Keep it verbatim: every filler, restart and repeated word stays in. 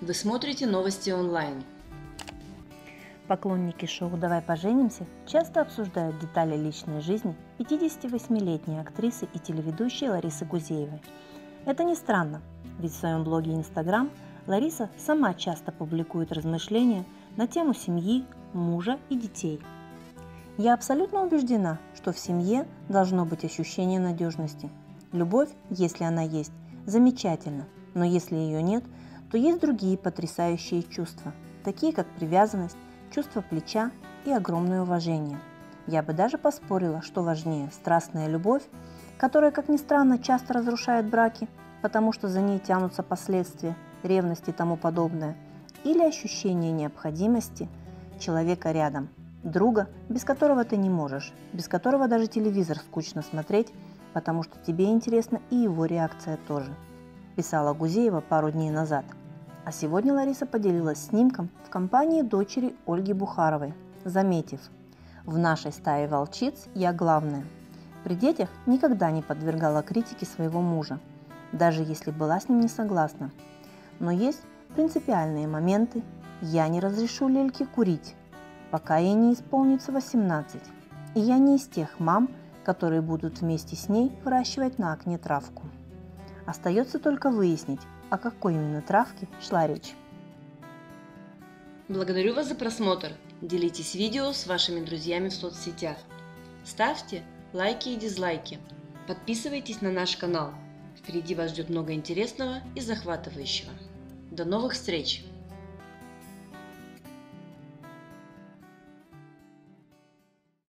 Вы смотрите новости онлайн. Поклонники шоу «Давай поженимся» часто обсуждают детали личной жизни пятидесятивосьмилетней актрисы и телеведущей Ларисы Гузеевой. Это не странно, ведь в своем блоге Инстаграм Лариса сама часто публикует размышления на тему семьи, мужа и детей. Я абсолютно убеждена, что в семье должно быть ощущение надежности. Любовь, если она есть, замечательно, но если ее нет, то есть другие потрясающие чувства, такие как привязанность, чувство плеча и огромное уважение. Я бы даже поспорила, что важнее страстная любовь, которая, как ни странно, часто разрушает браки, потому что за ней тянутся последствия, ревность и тому подобное, или ощущение необходимости человека рядом, друга, без которого ты не можешь, без которого даже телевизор скучно смотреть, потому что тебе интересна и его реакция тоже, писала Гузеева пару дней назад. А сегодня Лариса поделилась снимком в компании дочери Ольги Бухаровой, заметив: «В нашей стае волчиц я главная». При детях никогда не подвергала критике своего мужа, даже если была с ним не согласна. Но есть принципиальные моменты. Я не разрешу Лельке курить, пока ей не исполнится восемнадцать. И я не из тех мам, которые будут вместе с ней выращивать на окне травку. Остается только выяснить, о какой именно травке шла речь. Благодарю вас за просмотр. Делитесь видео с вашими друзьями в соцсетях. Ставьте лайки и дизлайки. Подписывайтесь на наш канал. Впереди вас ждет много интересного и захватывающего. До новых встреч!